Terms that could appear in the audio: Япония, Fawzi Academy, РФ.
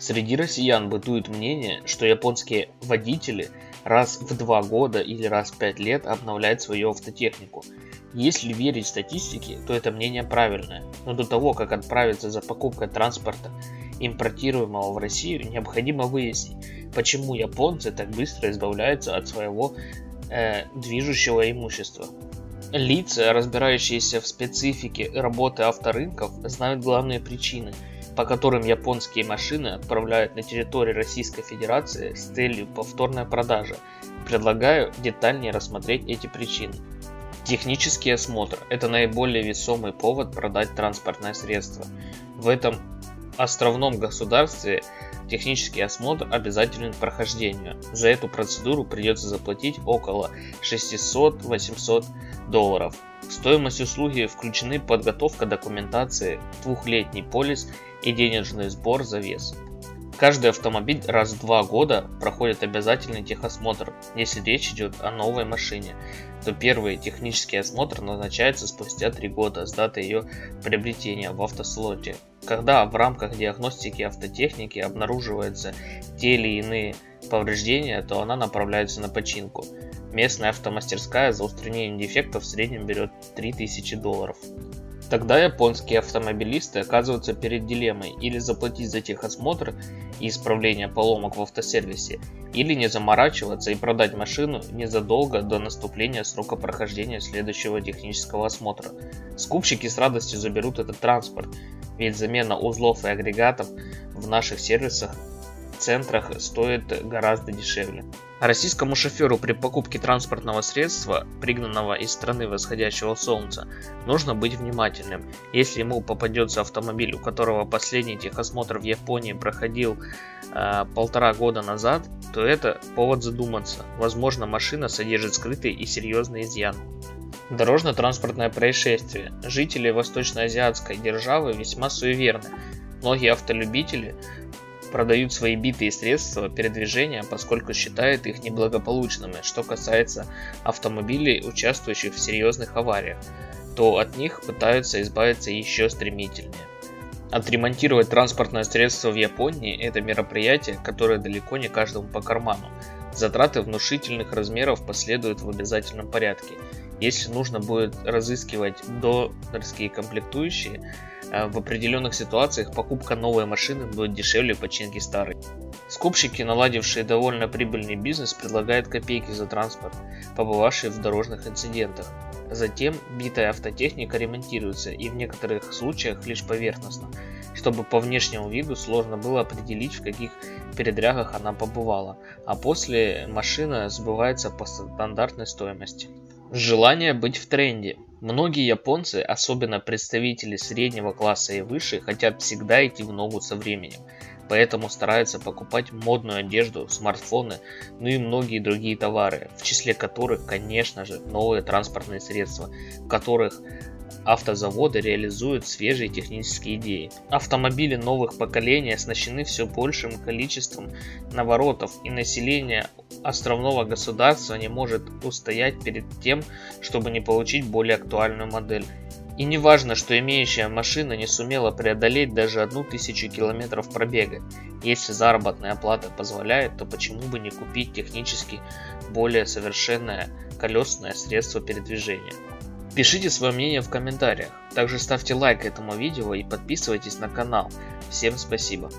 Среди россиян бытует мнение, что японские водители раз в 2 года или раз в 5 лет обновляют свою автотехнику. Если верить статистике, то это мнение правильное, но до того, как отправиться за покупкой транспорта, импортируемого в Россию, необходимо выяснить, почему японцы так быстро избавляются от своего движущего имущества. Лица, разбирающиеся в специфике работы авторынков, знают главные причины, по которым японские машины отправляют на территорию Российской Федерации с целью повторной продажи. Предлагаю детальнее рассмотреть эти причины. Технический осмотр – это наиболее весомый повод продать транспортное средство. В этом островном государстве технический осмотр обязателен к прохождению. За эту процедуру придется заплатить около 600-800 долларов. В стоимость услуги включены подготовка документации, двухлетний полис и денежный сбор за вес. Каждый автомобиль раз в 2 года проходит обязательный техосмотр. Если речь идет о новой машине, то первый технический осмотр назначается спустя 3 года с даты ее приобретения в автослоте, когда в рамках диагностики автотехники обнаруживаются те или иные повреждения, то она направляется на починку. Местная автомастерская за устранением дефектов в среднем берет 3000 долларов. Тогда японские автомобилисты оказываются перед дилеммой: или заплатить за техосмотр и исправление поломок в автосервисе, или не заморачиваться и продать машину незадолго до наступления срока прохождения следующего технического осмотра. Скупщики с радостью заберут этот транспорт, ведь замена узлов и агрегатов в наших сервисах центрах стоит гораздо дешевле. Российскому шоферу при покупке транспортного средства, пригнанного из страны восходящего солнца, нужно быть внимательным. Если ему попадется автомобиль, у которого последний техосмотр в Японии проходил 1,5 года назад, то это повод задуматься. Возможно, машина содержит скрытый и серьезный изъян. Дорожно-транспортное происшествие. Жители восточноазиатской державы весьма суеверны. Многие автолюбители продают свои битые средства передвижения, поскольку считают их неблагополучными. Что касается автомобилей, участвующих в серьезных авариях, то от них пытаются избавиться еще стремительнее. Отремонтировать транспортное средство в Японии – это мероприятие, которое далеко не каждому по карману. Затраты внушительных размеров последуют в обязательном порядке. Если нужно будет разыскивать донорские комплектующие, в определенных ситуациях покупка новой машины будет дешевле починки старой. Скупщики, наладившие довольно прибыльный бизнес, предлагают копейки за транспорт, побывавший в дорожных инцидентах. Затем битая автотехника ремонтируется, и в некоторых случаях лишь поверхностно, чтобы по внешнему виду сложно было определить, в каких передрягах она побывала, а после машина сбывается по стандартной стоимости. Желание быть в тренде. Многие японцы, особенно представители среднего класса и выше, хотят всегда идти в ногу со временем, поэтому стараются покупать модную одежду, смартфоны, ну и многие другие товары, в числе которых, конечно же, новые транспортные средства, в которых автозаводы реализуют свежие технические идеи. Автомобили новых поколений оснащены все большим количеством наворотов, и население островного государства не может устоять перед тем, чтобы не получить более актуальную модель. И не важно, что имеющая машина не сумела преодолеть даже 1000 километров пробега. Если заработная плата позволяет, то почему бы не купить технически более совершенное колесное средство передвижения? Пишите свое мнение в комментариях, также ставьте лайк этому видео и подписывайтесь на канал. Всем спасибо!